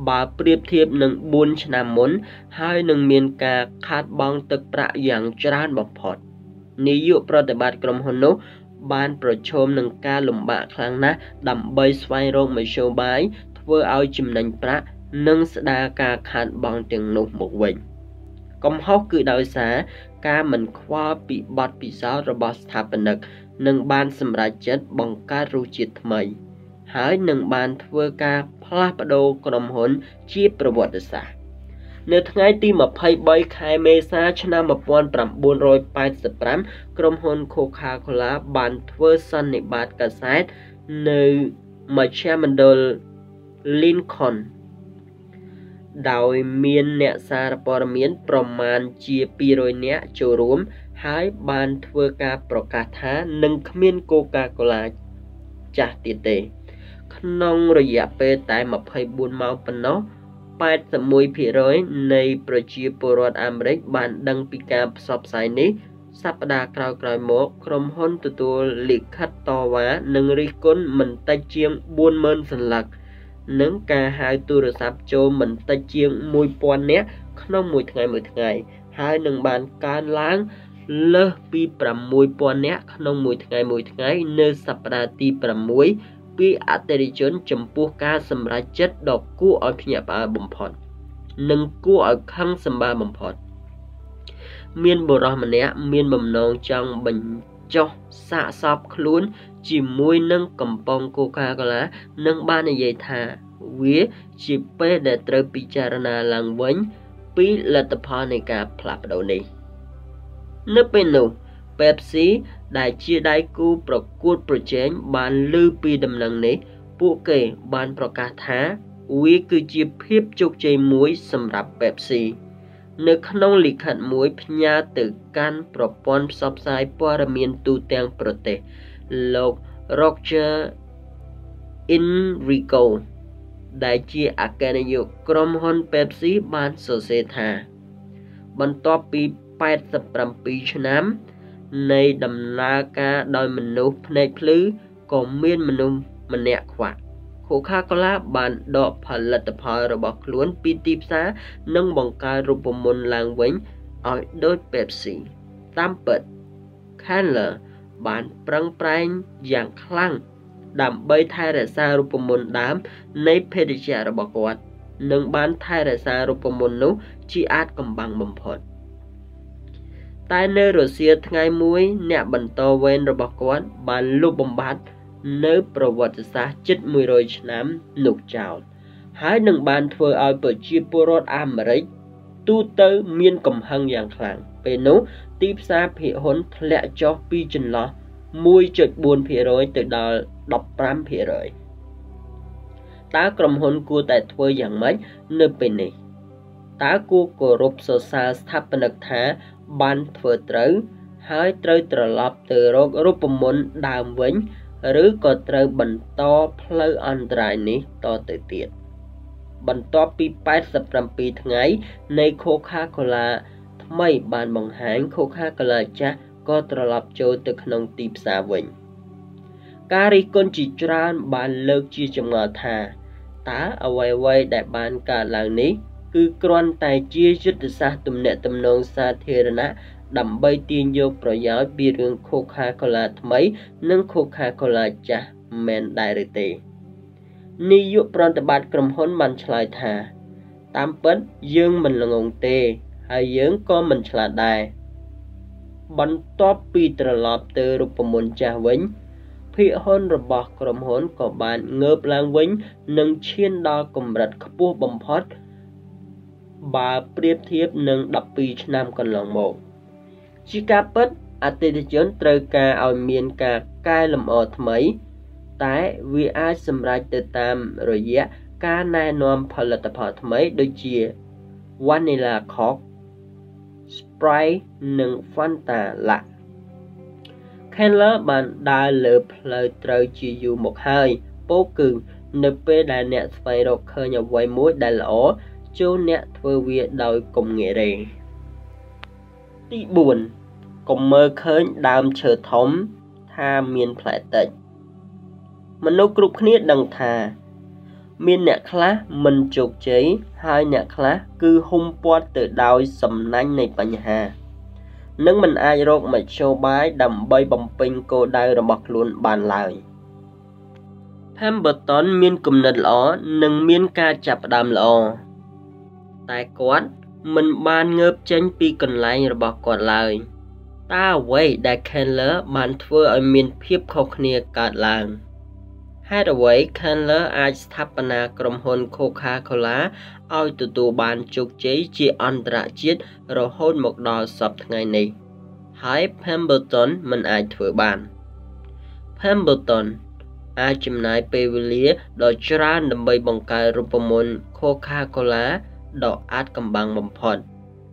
บาเปรียบเทียบหนึ่งบุญชนะมนให้หนึ่งเมียนกาขาดบองตึกประอย่างจรานบอกพอดนิยุประติบัติกรมหนุบานประชมหนึ่งกาหลุมบะครั้งนะดำใบสไฟโรมโชบายทว่าเอาจิมนันประนังสดากาขาดบองเตียงหนุบหมกเวงกรมฮอกคือดาวสาการเหมือนคว้าปีบอดปีสาวระบอสถาปนักหนึ่งบานสำราญจัดบองการรูจิตใหม่หายหนึ่งบานทว่ากาพลาปโดกรมหนชีพประวัติศาสตร์เนื้อทั้งไอตีมาไพ่ใบคายเมซาชนะมาปวนปรับบุญรอยปลายสัปรำกรมหนโคคาโคลาบานทว่าสันในบาทกระแสในมาเชมันโดลลินคอนดาวเมียนเนสารปรเมียนประมาณเจียปีโรยเนโจรวมหายบานทว่ากาประกาศท้าหนึ่งขมิ้นโคคาโคลาจากติเตขนมระยะเปรตายมาไพ่บุญเมาปนเนาะปาดสมุยผีร้อยในประชีพรอดอเมริกบานดังปีกาสอบสายนี้สัปดาห์คราวกลายหมอกกรมหนตัวหลีกคัดต่อว่าหนึ่งริก้นเหมือนตะเจียงบุญเมินสันหลักหนึ่งกาหายตัวระสับโจเหมือนตะเจียงมวยปอนเนี้ยขนมมวยไงมวยไงหายหนึ่งบานการล้างเลิกปีประมวยปอนเนี้ยขนมมวยไงเนื้อสัปดาห์ตีประมวยปีอัตริจนจำพวกการสำราญจัดดอกกู้อภิญญาปาบุญพรหนึ่งกู้อคังสมบาบุญพรเมียนบุรอมันเนี้ยเมียนบำนองจังบัญจอสะสอบคลุนจิมวยนึ่งกำปองโคคาโคลานึ่งบ้านในยายทาวิจิเป้ได้เตรปิจารณาลังเว้นปีละตะพอในการพลับเดานี้นึกเป็นหนูเป๊ปซี่ได้ชีได้กู้ประกูดประเจนบานลือปีดำนังนี้ผู้เก๋บานประกาศท้าวิคือจีเพียบจุกใจมวยสำหรับเป๊ปซี่เนื้อขนมหลีกขัดมวยพญาตึกการประปอนซับไซปอร์เมียนตูเตียงโปรเตโลกโรเจอร์อินริโกได้ชีอาการนายกกรมฮอนเป๊ปซี่บานโซเซธาบรรทบปี8ปีชนะในดำนาการโดยมนุษย์ในพลื้อก็เมียนมนุษย์มันแหนกขวาโคคาโคลาบานดอกผลิตภัณฑ์ระบบล้วนปีติสานึ่งบังการรูปมนลางเว้นเอาโดยเป๊ปซี่ตามเปิดแค่เหล่าบานปรังแปรงอย่างคลั่งดำใบไทยรัสารูปมนดำในเพดิชาระบบกวาดนึ่งบานไทยรัสารูปมนนุชีอาตกำบังบ่มพอดใต้เนื้อรัสเซียทั้งไงมวยเนี่ยบรรโตเวนระบบกวนบานลูกบอมบัดเนื้อประวัติศาสตร์จิตมวยโรยฉน้ำหนุกเจ้าหายหนึ่งบานเฟอร์เอาเปิดชีพรอดอเมริกตู้เตอร์เมียนกำหังอย่างคลั่งเป็นนู้ตีซาผีหนแหละจอปีจนล้อมวยจุดบุญผีโรยตึกดาวดอกปรามผีโรยตากรมหนกูแต่เฟอร์อย่างไม่เนื้อเป็นนี่ตากูกรุบโซซาสถาปนักแท้บันเฟอร์เตอร์หายเตอร์ตรลับเตอร์รกรูปมนต์ดามเว้นหรือก็เตอร์บรรทอเพลออันตรายนี้ต่อเตอร์เตียดบรรทอปี8 ปีทั้งไงในโคคาโคลาไม่บานบังหางโคคาโคลาจะก็ตรลับโจตึกนองตีบสาเว้นการิคนจิจรานบานเลิกจีจงอธาตาเอาไว้ไว้ได้บานการหลังนี้คือกรอนไตจียุทธศาสตร์ตุ่มเนตตุ่มนองสาเทรณะดำใบตีนโยกประยาวบีเรื่องโคคาโคลาทำไมนั่งโคคาโคลาจะแมนไดเรเตนิยุปรนตบาทกรมหนมันฉลาดทาตามเปิดยืงมันละงงเตหายยืงก็มันฉลาดได้บรรทบปีตรลอบเตอรุปมนจาวิญพี่ฮอนระบอกกรมหนก็บานเงือบลางวิญนั่งเชียนดอกมรัดขบวบอมพอดบาเปรียบเทียบหนึ่งดับปีชนามกันลองโมจิกาเปิด อาทิตย์จันทร์ตระการเอาเมียนกาไกลลำอดไหมแต่วิอาสมรายติดตามระยะการแนะนำผลิตภัณฑ์ไหมโดยเฉพาะวานิลาคอร์สไปร์หนึ่งฟันตาละแค่ละบันดาเลือบเลยเตยจีอยู่หมกหายโป๊กึ่งในเปดานเนสไฟดอกเคยหยับไว้มุดได้ละอ๋อโจเนตเวเวียโดยกลมเงยเลยตีบุญกลมเมื่อเคยดามเฉดท้อมท่าเมียนแผลเตยมันนกรุบขณิดดังท่ามีเนคละมันจุกใจให้เนคละคือหุ่มปวดเตยดาวสำนักในปัญหานั่งมันอายโรคมาโชว์ใบดำใบบอมปิงโกได้ระบักล้วนบานลายแฮมเบอร์ตันมีนกลุ่มนัดล้อหนึ่งมีนกาจับดามล้อแต่กวาดมันบานเงือบเจนปีกันไลระบักกวาดลายตาไว้ได้แค่เลอะบานเฟื่อเอามีนเพียบเขาเนียกาดลางให้เอาไว้แค่เลอะอาจสถาปนากรมหุ่นโคคาโคลาเอาตัวบานจุกใจจีอันตรจิตเราโหดหมกดอสับไงนี้ให้แฮมเบอร์ตันมันอาจเฟื่อบานแฮมเบอร์ตันอาจำนายเปเวเลียดอกจราดำใบบังกายรูปมนโคคาโคลาดอกอาจกำบังบำพอด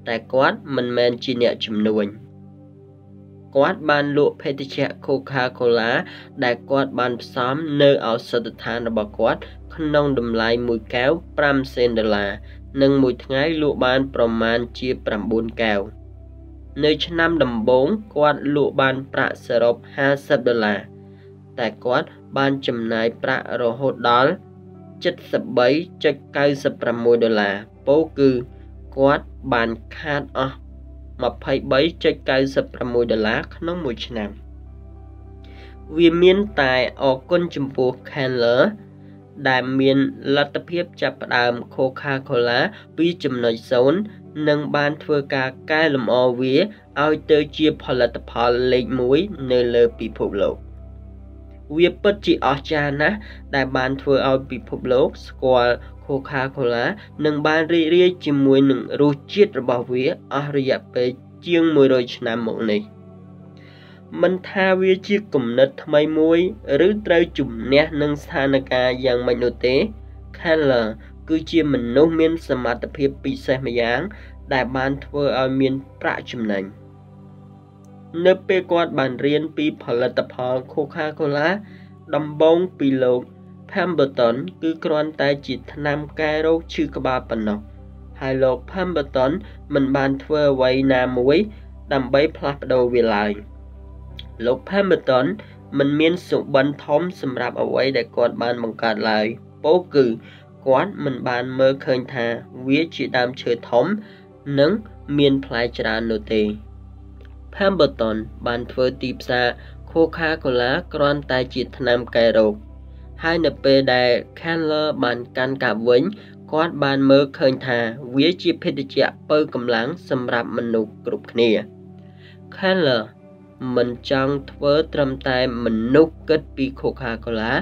แต่กวาดมันแมนจีเนจำนวนกวาดบานลุเพติเชโคคาโคลาได้กวาดบานซ้ำเนื้อเอาสถานระบกวาดขนมดำลายมวยแก้วปรำเซนเดลาหนึ่งมวยทั้งไงลุบานประมาณเชียปรำบุญแก้วเนื้อชนะดำบงกวาดลุบานประสรบ$50แต่กวาดบานจำนายประโรโฮดอล$77.96โป๊คือกวาดบานคาดอ่ะมาพาย$27.96ขนมมวยชนะวิมีนตายออกก้นจมูกแคนเลอร์ได้เมียนลัตเพียบจับดามโคคาโคลาวิจำนายโซนหนึ่งบานเฟือกาใกล้ลำอเวียเอาเตอร์เจียพลัตพอลเล็กมวยเนเลปีพโลกเวียปจิออจานะได้บานเฟือเอาปีพบโลกสกอลโคคาโคลาหนึ่งบานเรียจิมวยหนึ่งรูจิตระบาเวียอาริยะไปเจียงมวยโดยชนะหมดเลยมันทาเวียจิกลุ่มนัดทำไมมวยหรือเตยจุ่มเนี่ยหนึ่งสถานการณ์อย่างไม่โนเตแค่ละคือเจียมันโนเมียนสมาตเพียปีเซมยังได้บานเฟือเอาเมียนประจุนัยเนเปกวาดบานเรียนปีผลิตภัณฑ์โคคาโคลาดำบงปีโลกแพมเบอร์ตันคือกรอนตายจิตนำแก้โรคชื่อกบาปนอกไฮโลกแพมเบอร์ตันมันบานเทอไว้นามวยดำใบพลัดโดเวลาโลกแพมเบอร์ตันมันเมียนสุบันท้อมสำหรับเอาไว้แต่กวาดบานบังการลายโป๊คือกวาดมันบานเมื่อเคยทาเวียจิดามเชยท้อมนังเมียนพลายจราโนเตแฮมเบอร์ตันบานเฟอร์ติปซาโคคาโคลากรอนตายจิตนำไกโรกให้นับเปไดแคนเลอร์บานการกับวิญกวาดบานเมื่อเคยทาเวียจิเพติเจเปิดกำลังสำหรับมนุษย์กรุบเนียแคนเลอร์มันจังเฟอร์ตรำตายมนุษย์เกิดปีโคคาโคลา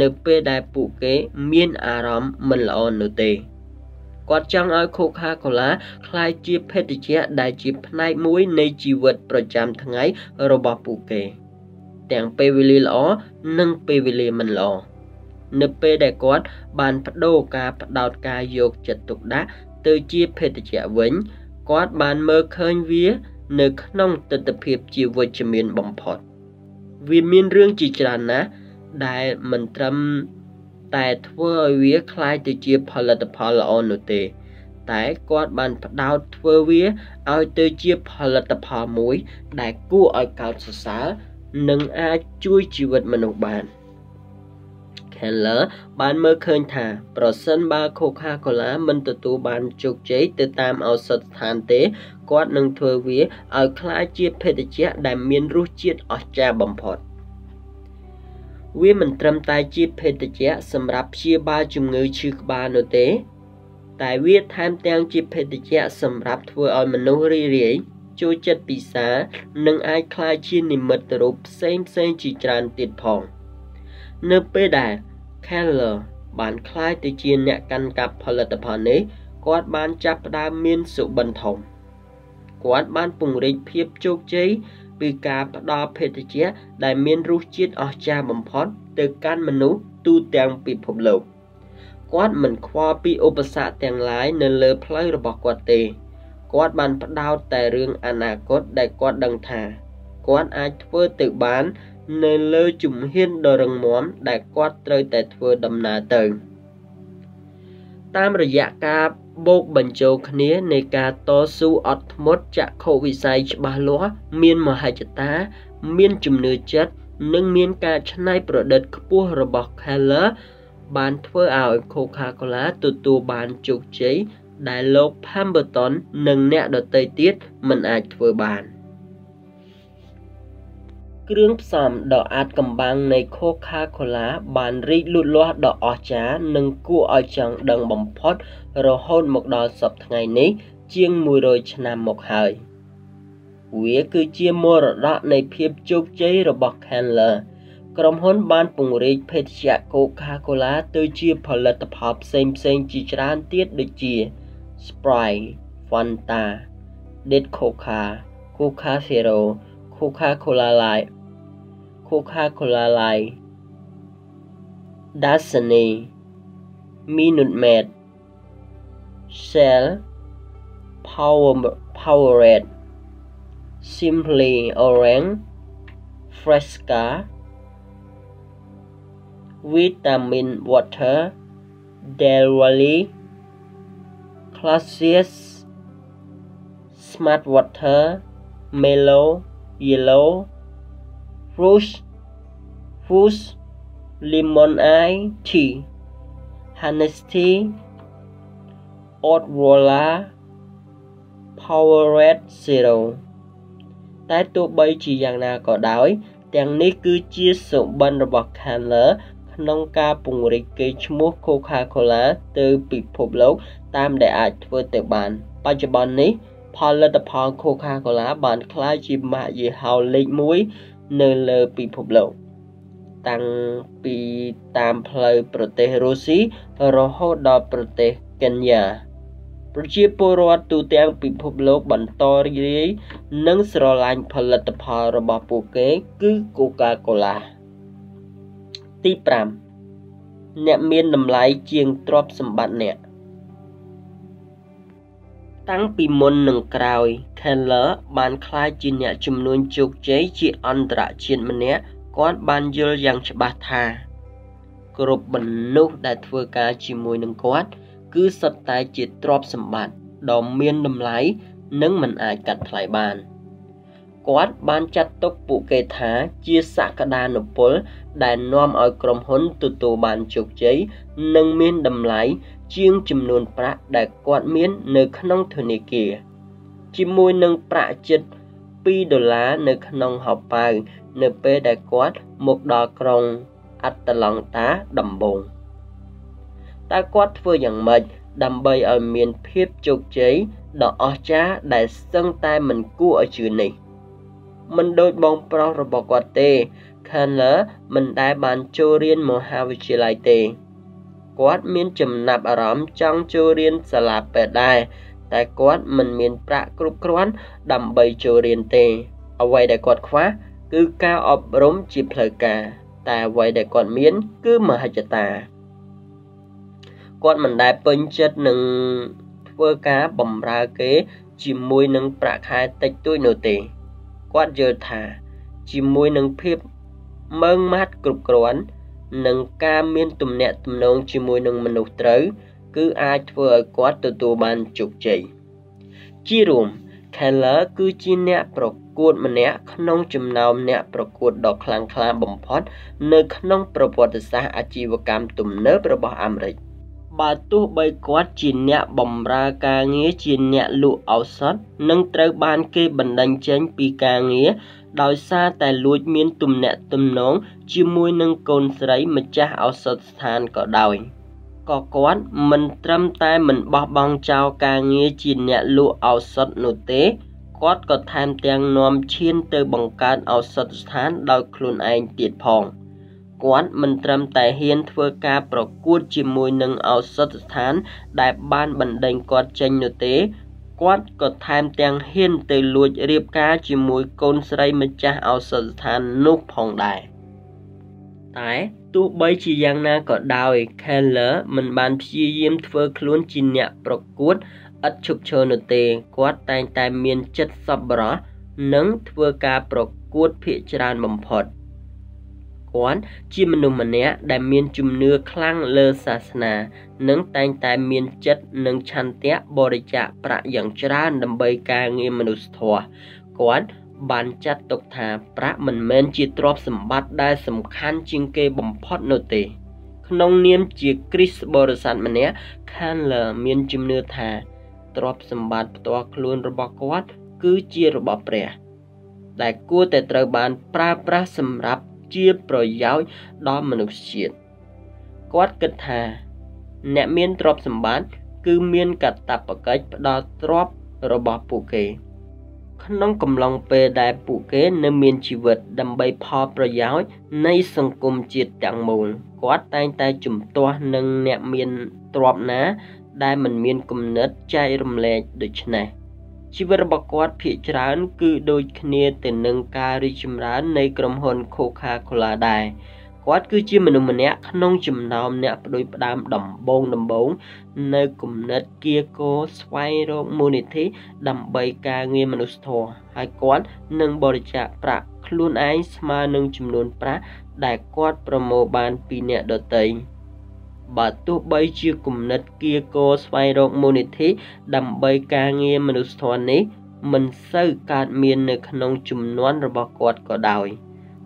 นับเปไดปุเกเมียนอารมณ์มันละอนุเตกวาดจังเอาโคคาโคลาคลายจีเพติเจได้จีพนายมุ้ยในชีวิตประจำทั้งไงระบบปุเกแต่งเปวิลีล้อนึ่งเปวิลีมันล้อเนเปได้กวาดบานพัดโดกาพัดดาวกาโยกจัดตุกดะเตยจีเพติเจวิญกวาดบานเมื่อเคยเวียนึกน้องตัดเพียบชีวิตจะมีนบ่มพอดวิมีนเรื่องจีจรานะได้มันทำแต่ทว่าเวียคลายตัวเจียพลัดพลอนุเตแต่กอดบันดาวทว่าเวียเอาตัวเจียพลัดพลมวยได้กู้เอาเก่าสสาหนึ่งอาช่วยชีวิตมนุษย์บานแค่ละบานเมื่อเคยถ่าปรสันบาโคคาโคลามันตัวตัวบานจุกใจติดตามเอาสถานเตกอดหนึ่งทว่าเวียเอาคลายเจียเพติเจียได้เมียนรู้เจียออกจากบ่มพอดวิมันตรำตายจีเพติเจสำหรับชีบาจุงเงยชื่อบาโนเตแต่วิทามแตงจีเพติเจสำหรับทัวออนมนุรีเรียจูจัดปีศาหนึ่งไอคลายชีนิมตรุปเซมจีจานติดพองเนเปได้แค่เลอบานคลายติจีนเนี่ยกันกับผลิตภัณฑ์นี้กวาดบานจับดามินสุบันทมกวาดบานปุ่งริเพียบโจกใจ ปีกาปดอเพตเชียได้เมียนรู้ชีดออกจากบ่มพอนเติการมนุษย์ตูเตียงปีผมเหลวกวาดเหมือนคว้าปีอุปสรรคเตียงหลายเนเลพลายระบอกกวาดเตะกวาดบันปดาวแต่เรื่องอนาคตได้กวาดดังถากวาดอาจเพื่อติดบ้านเนเลจุ่มเฮียนโดยรังม้อมได้กวาดเตยแต่เพื่อดำนาเติงตามระยะกาโบกบรรจุคเนี้ยในการต่อสู้อดมดจากโควิดไซชบาลัวเมียนมหาจตาเมียนจุ่มเนื้อจัดนึ่งเมียนการชนะประเดิดขบวนระบอกแคลร์บานเพื่อเอาโคคาโคลาตัวบานจุกใจได้โลกพามเบอร์ตอนหนึ่งแนวดเตยติดมันอาจเพื่อบานเครื่องผสมดอกอาจกำบังในโคคาโคลาบานรีลุลัวดอกออจ้าหนึ่งกู้ออจังดังบ่มพอดเราโหนหมกดอกสอบทั้งไงนี้เชียงมวยโดยชนะหมกหายเวียคือเชียมวยระดับในเพียบจุกใจระบอกแฮนเลอร์กรมหนบานปุ่งรีเพชรโคคาโคลาตัวเชียผลิตภัณฑ์เซมจีจานเตี้ยโดยเชียสปรายฟันตาเด็ดโคคาเซโรโคคาโคลาไลโคคาโคลาไลดัสเนีมินุตเมดเซลพาวเวอร์เรดซิมพลีออเรนจ์เฟรสกาวิตามินวอเตอร์เดลวาลีคลาสซิสสมาร์ทวอเตอร์เมโลเยลโลFruit, Lemon Eye Tea, Honest Tea, Oatwalla, Powerade Zero. Tại tụi bây chỉ dạng nào có đói, tiếng này cứ chia sổ bánh ra bọc hàn lỡ, nông ca bùng rịch kê chmuk Coca-Cola từ bị phục lốc tam đại ạch vừa tự bàn. Bà cho bọn này, phá lật phá Coca-Cola bàn khá dịp mạ dì hào lệnh mũi.เนเลปีพบเหลวตั้งปีตามเพลย์ประเทศรัสเซียรอฮอดประเทศเคนยาประชาชนวัตถุเตียงปีพบเหลวบรรทอรีนั่งสโลลันผลิตภัณฑ์ระบบปูเก้คือโคคาโคลาที่พรำเนี่ยมีน้ำลายเจียงตรอบสมบัติเนี่ยตั้งปีมนหนึ่งกราวแคลร์บานคลายจีเนียจำนวนจุกเจจีอันตรจีนมันเนี้ยก้อนบานเยลยังฉบับทากรุบบรรลุได้เทวกาจีมวยหนึ่งก้อนคือสไตล์จีตรอบสมบัติดอมเมียนดำไหลนั่งมันอาจกัดไหลบานก้อนบานจัดตกปุเกธาจีสักดานุพลได้น้อมเอากรมหนตัวบานจุกเจนั่งเมียนดำไหลเชียงจำนวนประได้กวาดเมียนในขนมเทนิเกียจิมวยหนึ่งประจิตปีดอลลาร์ในขนมหอบไปในเปได้กวาดหมกดอกกรงอัตลังตาดำบงตากวาดเพื่ออย่างเมย์ดำใบเอาเมียนเพียบจุกใจดอกออจ้าได้ซึ่งใต้มันกู้เอาชื่อนี้มันโดยบองปลอระบบกวาดเตะคันละมันได้บานโจเรียนมหาวิทยาลัยเตะกวาดเมียนจำนับอารมณ์จังโจเรียนสลับไปได้แต่กวาดมันเมียนประกรุบกรวนดำใบโจเรียนเตะเอาไว้ได้กวาดคว้าคือการอบรมจิตเพลิกาแต่ไว้ได้กวาดเมียนคือมหาจตากวาดมันได้เป็นเจ็ดหนึ่งเพื่อการบำราเกจิมวยหนึ่งประคายติดตัวโนเตะกวาดเยอะถาจิมวยหนึ่งเพียบเมืองมัดกรุบกรวนหนึ่งการเมียนตุ่มเนตตุ่มนองชิมวยหนึ่งมนุษย์เต๋อคืออาจเพื่อกวาดตัวบานจุกใจจีรวมแค่ละคือจีเนตประกวดมันเนตขนมจำนำเนตประกวดดอกคลางคลาบ่มพอดเนขนมประวัติศาสตร์อาชีวกรรมตุ่มเนประบาอเมริกบาตุใบกวาดจีเนตบ่มราการเงี้ยจีเนตลู่เอาซัดหนึ่งเต๋อบานเก็บบันดังเจนปีการเงี้ยดอยซาแต่ลุยเมียนตุ่มเนตตุ่มน้องจิมวยหนึ่งคนใส่มาจ้าเอาสถานก็ดอยก็กวาดมันตรำตายมันบอบบองเจ้าการเงี้ยจีเนตลู่เอาซัดหนูเตะกวาดก็ทำเตียงนอมเชียนเตยบังการเอาสถานดอยคลุนไอเตียดพองกวาดมันตรำแต่เฮียนเทวกาประกวดจิมวยหนึ่งเอาสถานได้บ้านบันไดกวาดเจนหนูเตะ quát có tham tiền hiên từ lùi riêng cá chỉ mùi con sợi mình cha ao sờ than nốt phòng đài. Tại tu bấy chỉ giang na có đào ấy khen lỡ mình bàn phi diêm phơi khốn chi nhạ bọc quất ất chụp chơi nửa tề quát tay tay miên chất sập bờ nắng phơi cá bọc quất phía tràn bầm phật. Quán chi mình nụ mình nhé đại miên chùm nưa khăng lơ sà na nắng tay tay miên chất nắng chăn té bờ để chạ bạ giang tràn đầm bầy cá nghe mình thua quánบันจัดตกถาพระเหมือนเมนจีตรอบสมบัติได้สำคัญจิงเกยบ่มพอดโนติขนมเนียมจีคริสบริษัทมันเนี้ยขั้นเหล่าเมียนจุมเนื้อถาตรอบสมบัติตัวคลุนระบกวัดคือจีระบเปรียแต่กูแต่ตระบานปราปราสำรับจีปรยาวดอมมนุษย์ชีตกวัดกถาเนเมียนตรอบสมบัติคือเมียนกัดตาปะเกยดอตรอบระบปุเกน้องกำลังเปิดได้ปุเกนในเมียนชีวิตดำใบพอประยาวในสังคมจิตจังมูลกวาดตายตายจุ่มตัวหนึ่งแนบเมียนตรอบนะได้เหมือนเมียนกุมเนื้อใจรำเลโดยชนะชีวิตบกวาดผิดร้านคือโดยคเนติหนึ่งการิจมร้านในกรมหนโคคาโคลาได้กวาดคือชีมนุมเนะน้องจุ่มน้ำเนี่ยโดยประดามดำบงดำบงในกลุ่มนัดเกียโกสไวโรมูนิธิดำใบกาเงียมนุษย์โทไอกวาดหนึ่งบริจาคประคลุนไอสมาหนึ่งจุ่มนุนประได้กวาดประโมบานปีเนี่ยโดยเตยบาตุใบชีกลุ่มนัดเกียโกสไวโรมูนิธิดำใบกาเงียมนุษย์โทนี้มันเสื่อการเมียนในน้องจุ่มนวลระบกวาดก็ได้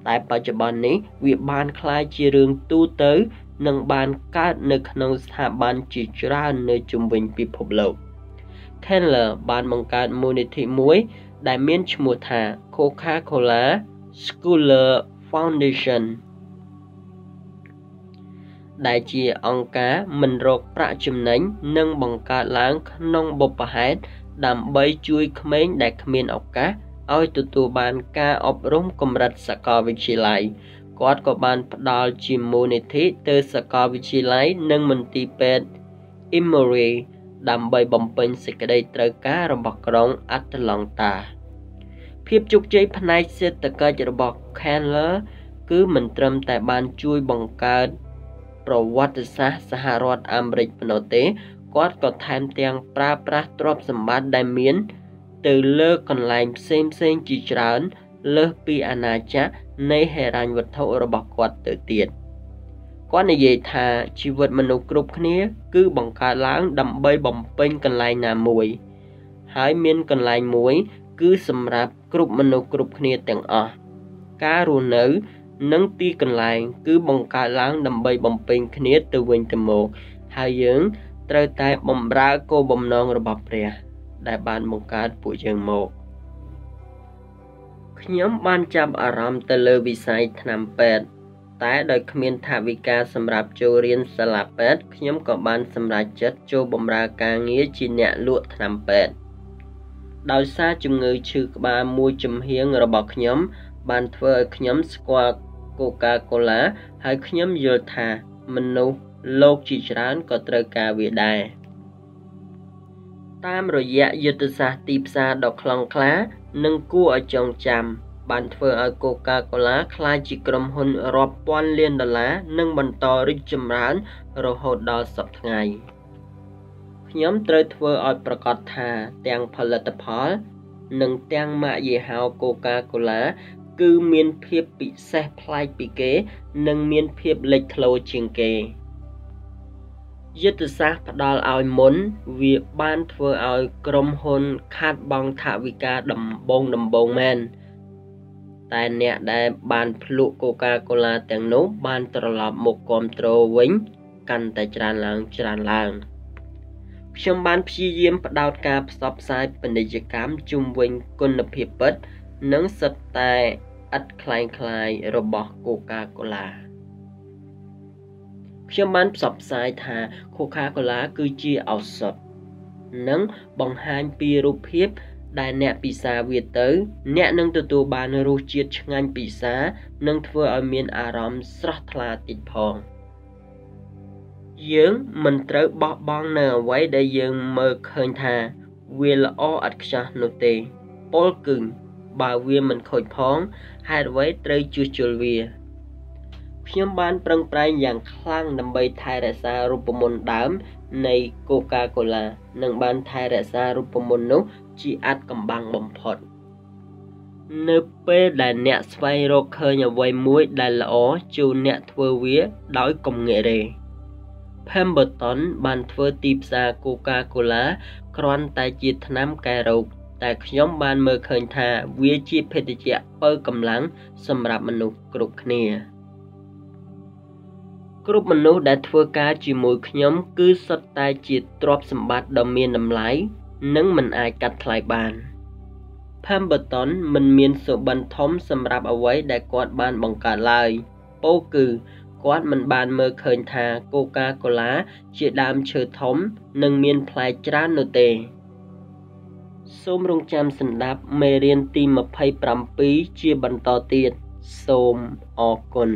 แต่ปัจจุบันนี้วิบานคลายจีเรืองตู้เต๋อนังบานการในขนมสถาบันจิตราในจุมวิญปิภพโลกแค่ละบานมังการมูลนิธิมวยได้เมียนชมัวธาโคคาโคลาสกูเลอร์ฟาวเดชั่นได้จีองค์การมันรกประจุนั้นนังบังการล้างขนมบุปผาดำใบจุยเขมรได้เขมรออกกะเอาตัวตัวบานกาอบรมกรมรัฐสกอวิชิไลกอดกับบานดาวจิมูนิธิเตอร์สกอวิชิไลนึ่งมันตีเป็ดอิมเรย์ดำใบบำเพ็ญสกได้ตระการะบอกร้องอัตลองตาเพียบจุกใจพนัยเสตกาจะระบอกแคนเลอคือเหมือนเติมแต่บานช่วยบังการประวัติศาสตร์สหรัฐอเมริกาโนเตกอดกับแทนเตียงปราปราตรอบสมบัติไดเมียนtừ lơ còn lại xem chỉ trán lơ pi anachá nay hệ ranh vật thổ rồi bọc quạt tự tiệt quan này dễ thà chỉ vật mình nộp group kia cứ bằng cá láng đầm bay bồng pênh còn lại nà muối hải miên còn lại muối cứ sầm rạp group mình nộp group kia tiếng ọ cá rùa nữ nắng ti còn lại cứ bằng cá láng đầm bay bồng pênh kia từ quanh từ một hai dưỡng trời tai bồng ra cô bồng non rồi bọc rìaได้บานมงการปุยเชิงโมกขย่มบานจับอารมณ์เตลวิสัยธนำเป็ดแต่โดยขมิ้นทวิกาสำหรับโจเรียนสลับเป็ดขย่มกับบานสำหรับจัดโจบมรากาเงี้ยจีเนะลวดธนำเป็ดดาวซาจุงเงยชื่อบานมวยจุมเฮียงระบอกขย่มบานเฟอขย่มสควาโคคาโคลาให้ขย่มโยธามนุโลกจิตร้านก็ตรกาวิได้ตามรอยแยะยุทธศาสตร์ตีปซาดอกคลองคล้านึ่งกู้เอาจองจำบันเฟอร์เอาโคคาโคลาคลายจิกรมหุ่นรอบป้อนเลียนดอลลานึ่งบันตอริจมร้านโรโหดดอสับไงย้อมเตยเฟอร์เอาประกอบทาแตงผลิตผลนึ่งแตงมะเยฮาวโคคาโคลาคือเมียนเพียบปิเซพลายปิเกนึ่งเมียนเพียบเล็กโลจิงเกยุทธศาสตร์พดาลเอาหมุนเวียบานเฟือเอากรมหนคาดบองทวิกาดำบงแมนแต่เนี่ยได้บานพลุโคคาโคลาแตงนุบานตลอดหมกกลมโตรวิ้งกันแต่จานล้างชมบานพี่เยี่ยมพดาลกาสอบสายเป็นกิจกรรมจุมวิ้งกุนพิพัฒน์นังสัตย์แต่อัดคลายระบบโคคาโคลาเชื่อมันสับสายทาโคคาโคลาคือจีเอาสดนังบังหานปีรูปเพียบได้แนบปีศาเวียเตอร์แนบนังตัวบานรูจีชงานปีศานังเฟื่อเอาเมียนอารมณ์สระทลาติดพองเยื้องมันเตอร์บอบบองเนอไว้ได้เยื้องเมอเคินทา วีละอ้ออัดกระโนเตปอลกึ่งบาวีมันข่อยพ้องหายไว้เตยจูจูวีเพียงบานปรังปรายอย่างคลั่งนำใบไทยรัสารูปมนต์ดำใน Coca-Cola นังบานไทยรัสารูปมนต์นุจีอัดกำบังบ่มพอดเนเป้ได้เนสไวโรเคยอย่างไวมุ้ยได้ละอ้อจูเนทเวเวียด้อยกลมเงยเดเพมเบอร์ตันบานเฟอร์ตีบซา Coca-Cola ครอนไตจีทน้ำไก่รูแต่ขย่มบานเมื่อเคยทาเวียจีเพติเจเปิดกำลังสำหรับมนุษย์กรุกเนียกรุ๊ปมนุษย์ได้ทัวการจีมวยขย่มคือสไตล์จีตรอบสมบัติดำเมียนดำไหลนั่งมันอายกัดทลายบานแพมเบอร์ตันมันเมียนสบันทอมสำหรับเอาไว้ได้กอดบานบังการลายโป้คือกอดมันบานเมื่อเคยทาCoca-Colaจีดามเชือทอมนั่งเมียนพลายจราโนเตส้มรงจำสันดับเมเรียนตีมาภัยปรำปีเชียบันต่อเตียดส้มออกกล